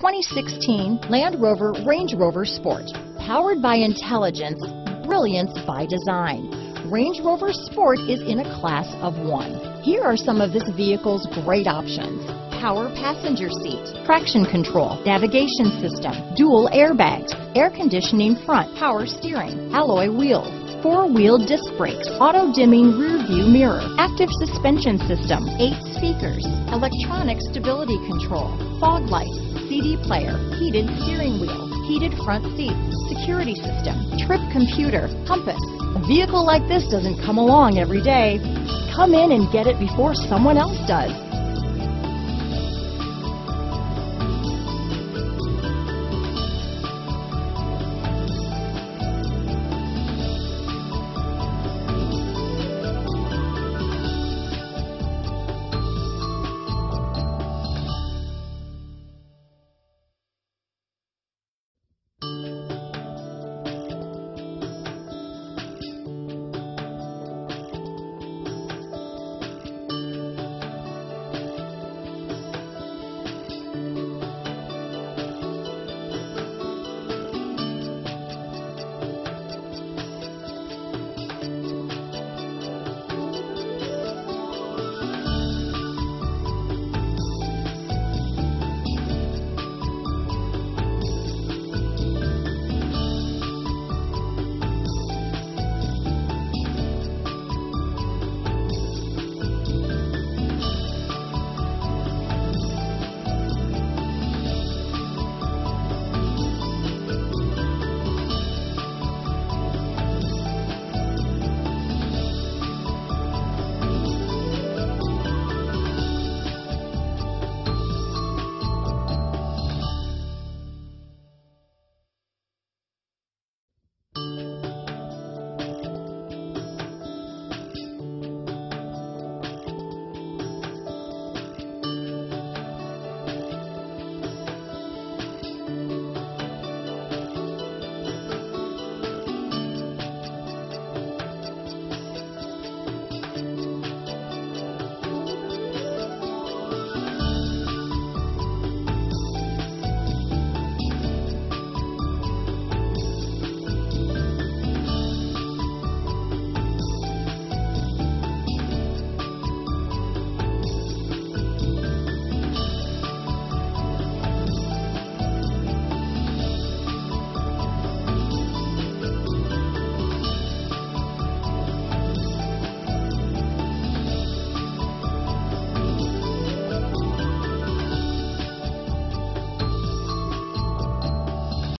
2016 Land Rover Range Rover Sport. Powered by intelligence, brilliance by design. Range Rover Sport is in a class of one. Here are some of this vehicle's great options. Power passenger seat, traction control, navigation system, dual airbags, air conditioning front, power steering, alloy wheels, four-wheel disc brakes, auto-dimming rear-view mirror, active suspension system, 8 speakers, electronic stability control, fog lights, CD player, heated steering wheel, heated front seats, security system, trip computer, compass. A vehicle like this doesn't come along every day. Come in and get it before someone else does.